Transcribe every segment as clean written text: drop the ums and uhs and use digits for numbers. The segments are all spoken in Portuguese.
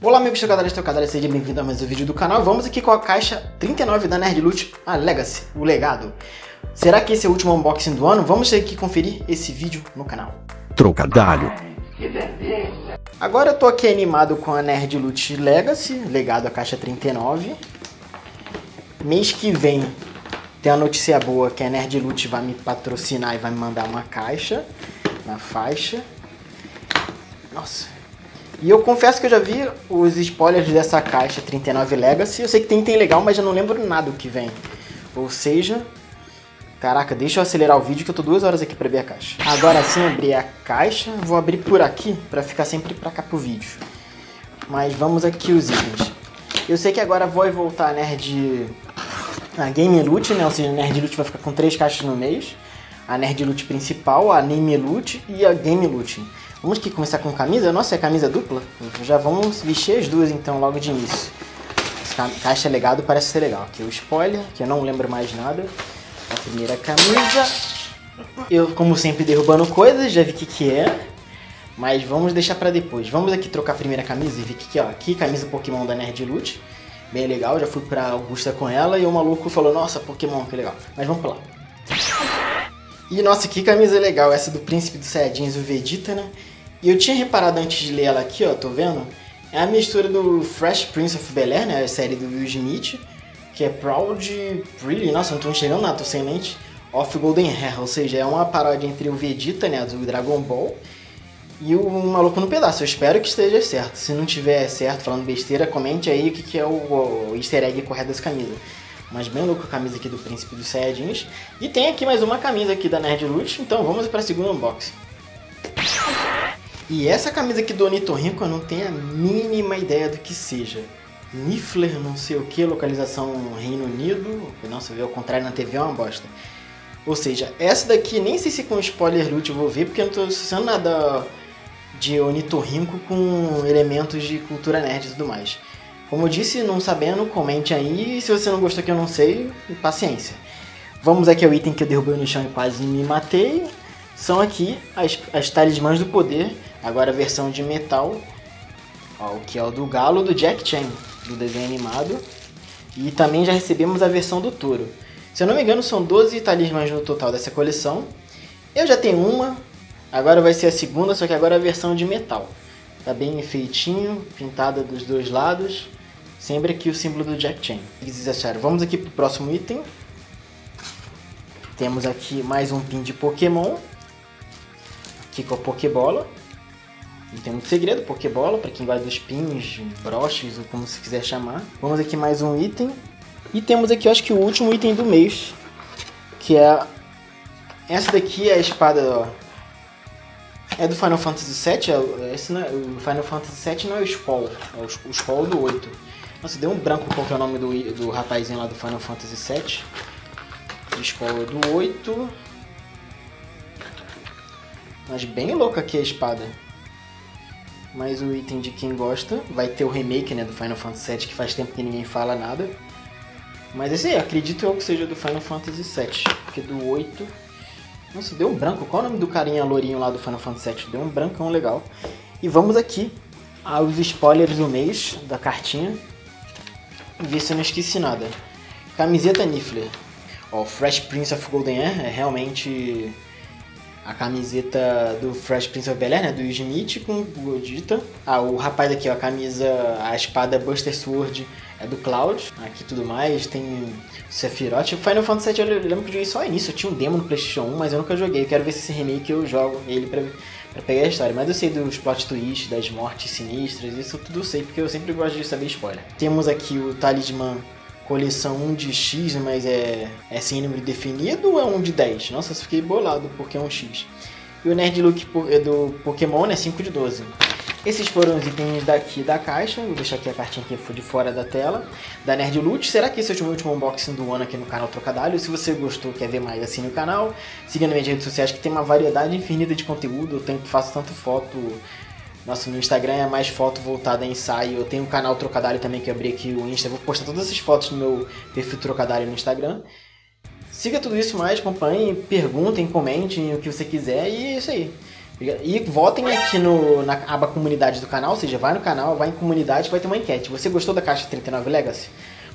Olá, amigos trocadalhos e trocadalhas, seja bem-vindo a mais um vídeo do canal. Vamos aqui com a caixa 39 da Nerdloot, a Legacy, o legado. Será que esse é o último unboxing do ano? Vamos aqui conferir esse vídeo no canal. Trocadalho. Agora eu tô aqui animado com a Nerdloot Legacy, legado a caixa 39. Mês que vem tem uma notícia boa que a Nerdloot vai me patrocinar e vai me mandar uma caixa na faixa. Nossa. E eu confesso que eu já vi os spoilers dessa caixa 39 Legacy. Eu sei que tem legal, mas eu não lembro nada do que vem. Ou seja... Caraca, deixa eu acelerar o vídeo que eu tô 2 horas aqui pra abrir a caixa. Agora sim, abri a caixa. Vou abrir por aqui, pra ficar sempre pra cá pro vídeo. Mas vamos aqui os itens. Eu sei que agora vou voltar a Game Loot, né? Ou seja, a Nerd Loot vai ficar com 3 caixas no mês. A Nerd Loot principal, a Name Loot e a Game Loot. Vamos aqui começar com camisa. Nossa, é camisa dupla? Já vamos vestir as duas então logo de início. Essa caixa legado parece ser legal. Aqui o spoiler, que eu não lembro mais nada. A primeira camisa. Eu, como sempre, derrubando coisas, já vi o que é. Mas vamos deixar pra depois. Vamos aqui trocar a primeira camisa e ver o que é. Aqui, camisa Pokémon da Nerd Loot. Bem legal, já fui pra Augusta com ela e o maluco falou, nossa, Pokémon, que legal. Mas vamos pra lá. E nossa, que camisa legal, essa do Príncipe dos Saiyajins, o Vegeta, né? E eu tinha reparado antes de ler ela aqui, ó, tô vendo? É a mistura do Fresh Prince of Bel-Air, né? A série do Will Smith, que é Proud, Pretty, nossa, não tô enxergando nada, tô sem mente, Off Golden Hair, ou seja, é uma paródia entre o Vegeta, né, do Dragon Ball, e o Maluco no Pedaço. Eu espero que esteja certo. Se não tiver certo, falando besteira, comente aí o que é o easter egg correto dessa camisa. Mas bem louco a camisa aqui do Príncipe dos Saiyajins. E tem aqui mais uma camisa aqui da Nerd Loot, então vamos para a segunda unboxing. E essa camisa aqui do Onitorrinco eu não tenho a mínima ideia do que seja. Niffler, não sei o que, localização Reino Unido. Nossa, veio ao contrário na TV, é uma bosta. Ou seja, essa daqui, nem sei se com spoiler loot eu vou ver, porque eu não tô associando nada de Onitorrinco com elementos de cultura nerd e tudo mais. Como eu disse, não sabendo, comente aí. E se você não gostou que eu não sei, paciência. Vamos aqui ao item que eu derrubei no chão e quase me matei. São aqui as Talismãs do Poder, agora a versão de metal. Ó, o que é o do galo do Jackie Chan, do desenho animado. E também já recebemos a versão do touro. Se eu não me engano, são 12 talismãs no total dessa coleção. Eu já tenho uma, agora vai ser a segunda, só que agora a versão de metal. Tá bem feitinho, pintada dos dois lados. Sempre aqui o símbolo do Jackie Chan. O que vocês acharam? Vamos aqui pro próximo item. Temos aqui mais um pin de Pokémon. Aqui com a Pokébola. Não tem muito segredo, Pokébola, pra quem gosta dos pins, broches, ou como se quiser chamar. Vamos aqui mais um item. E temos aqui, eu acho que o último item do mês, que é... Essa daqui é a espada, ó. É do Final Fantasy VII, esse não é, o Final Fantasy VII não é o Skoll, é o Skoll do 8. Nossa, deu um branco qual que é o nome do rapazinho lá do Final Fantasy VII. O Skoll é do 8. Mas bem louca aqui a espada. Mas o item de quem gosta, vai ter o remake, né, do Final Fantasy VII, que faz tempo que ninguém fala nada. Mas esse aí, acredito eu que seja do Final Fantasy VII, porque do 8... Nossa, deu um branco. Qual é o nome do carinha lourinho lá do Final Fantasy VII? Deu um brancão legal. E vamos aqui aos spoilers do mês, da cartinha. Ver se eu não esqueci nada. Camiseta Niffler. Ó, Fresh Prince of Bel-Air é realmente... A camiseta do Fresh Prince of Bel-Air, né? Do Smith com o Vegeta. Ah, o rapaz aqui, ó, a camisa, a espada Buster Sword é do Cloud. Aqui tudo mais, tem o Sephiroth. O Final Fantasy VII eu lembro que eu joguei só no início. Eu tinha um demo no Playstation 1, mas eu nunca joguei. Eu quero ver se esse remake eu jogo ele pra pegar a história. Mas eu sei dos plot twists, das mortes sinistras, isso tudo eu sei, porque eu sempre gosto de saber spoiler. Temos aqui o Talismã Coleção 1 de X, mas é sem número definido ou é 1 de 10? Nossa, eu fiquei bolado porque é um X. E o Nerdloot do Pokémon é 5 de 12. Esses foram os itens daqui da caixa. Vou deixar aqui a cartinha que de fora da tela. Da Nerdloot. Será que esse é o último unboxing do ano aqui no canal Trocadalho? Se você gostou, quer ver mais, assine o canal. Siga nas minhas redes sociais que tem uma variedade infinita de conteúdo. Eu faço tanto foto... Nossa, no Instagram é mais foto voltada a ensaio. Eu tenho um canal Trocadalho também que eu abri aqui o Insta. Eu vou postar todas essas fotos no meu perfil Trocadalho no Instagram. Siga tudo isso mais, acompanhem, perguntem, comentem o que você quiser. E é isso aí. E votem aqui na aba comunidade do canal, ou seja, vai no canal, vai em comunidade, vai ter uma enquete. Você gostou da caixa 39 Legacy?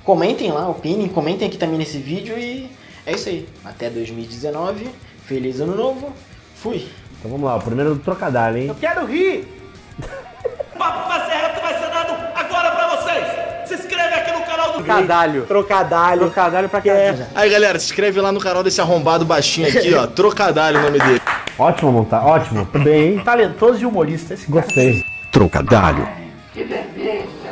Comentem lá, opinem, comentem aqui também nesse vídeo e é isso aí. Até 2019, feliz ano novo, fui! Então vamos lá, o primeiro do Trocadalho, hein? Eu quero rir! Papo pra Serra vai ser dado agora pra vocês! Se inscreve aqui no canal do Trocadalho! Trocadalho! Trocadalho pra caralho! Aí galera, se inscreve lá no canal desse arrombado baixinho aqui, ó, Trocadalho o nome dele. Ótimo montar, ótimo, bem talentoso e humorista esse. Gostei. Trocadalho. Que beleza.